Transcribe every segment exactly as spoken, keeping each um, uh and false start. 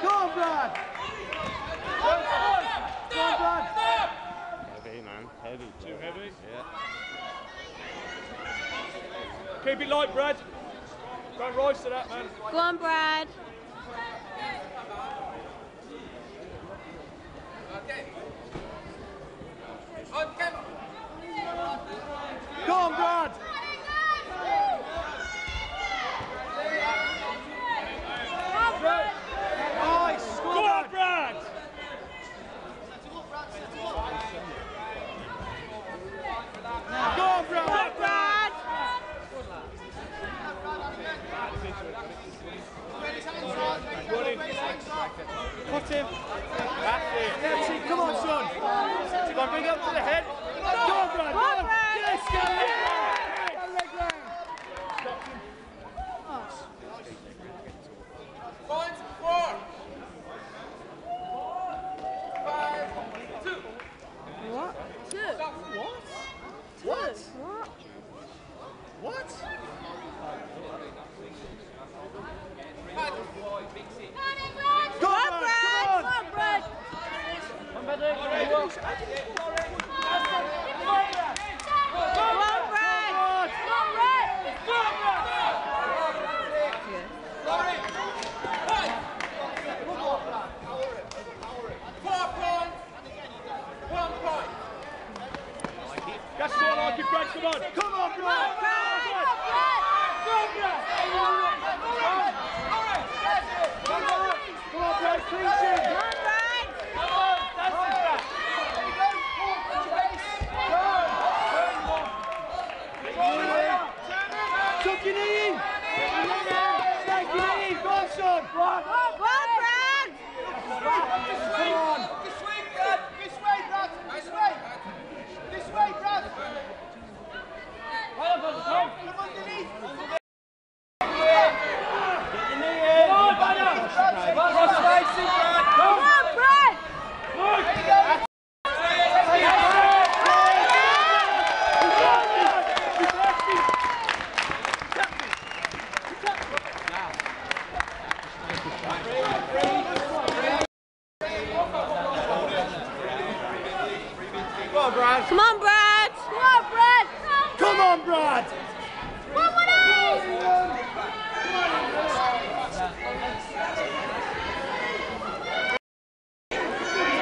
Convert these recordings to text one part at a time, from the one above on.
Go on, Brad! Go on, Brad! Go on, Brad! Heavy, man. Heavy. Too heavy? Yeah. Keep it light, Brad. Don't rise to that, man. Go on, Brad. Go on, Brad. Nice. Go on, Brad. Go on, Brad. Brad. Cut him. That's it. Come on, son. Come on, bring up to the head. Go on, Brad. Go on, Brad. Yes, go on. Yes. Point four. Five. Two. What? Two. What? Two. What? What? What? Go on, Brad! Go on, Brad! Go on, Brad! Go on, Brad! Go on, Brad! That's all I can break, come on! Come on, Brad! Come on, Brad! Come on, Brad! Come on, Brad, clean sheet! Come on, Brad! Come on, that's it, Brad! Go! Go! Tuck your knee in! Take your knee in! Go on, son! Go on, Brad! Come on! This way, Brad! This way, Brad! This way! This way, Brad! Well done, Tom! Come underneath! Get your knee in! Come on, Brad! Crossways, see, Brad! Come on, Brad! Look! That's it! Come on, Brad! Come on, Brad! Come on, Brad! One more day!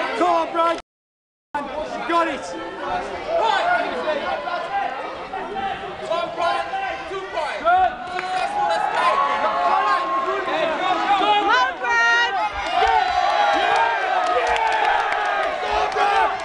Come on, Brad! You got it! One point, two points! Successful, let's go! Come on, Brad! Yeah! Yeah! Go on, Brad! Come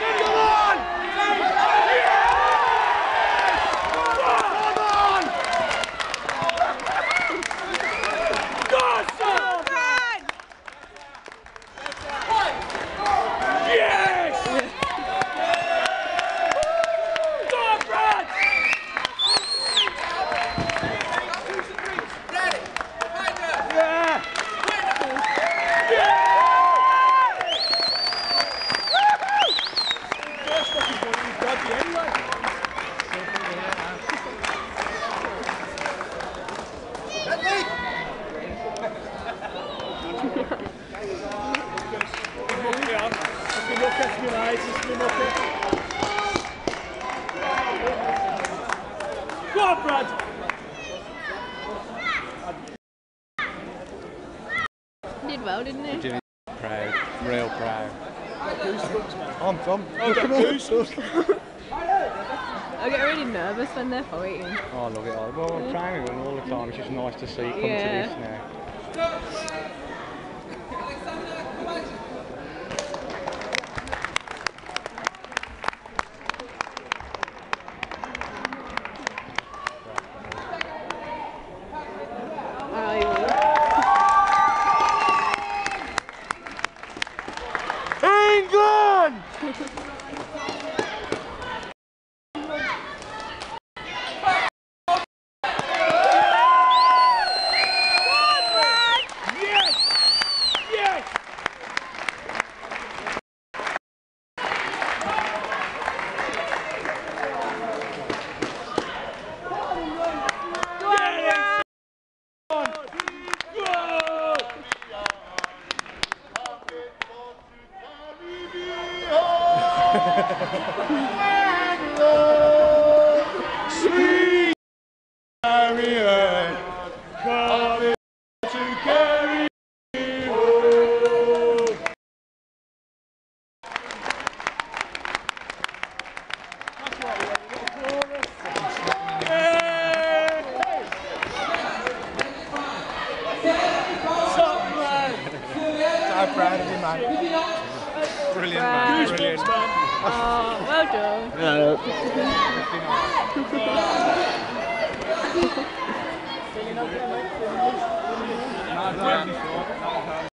on! I get really nervous when they're fighting. Oh, look at all. Well, I'm praying with them all the time. It's just nice to see it come yeah. to this now. England! Come on, Brad! And Lord, sweet Harriet, come to carry me home. That's right, I'm proud of you, man. Brilliant, man. Brilliant, man. Oh, well done. Yeah.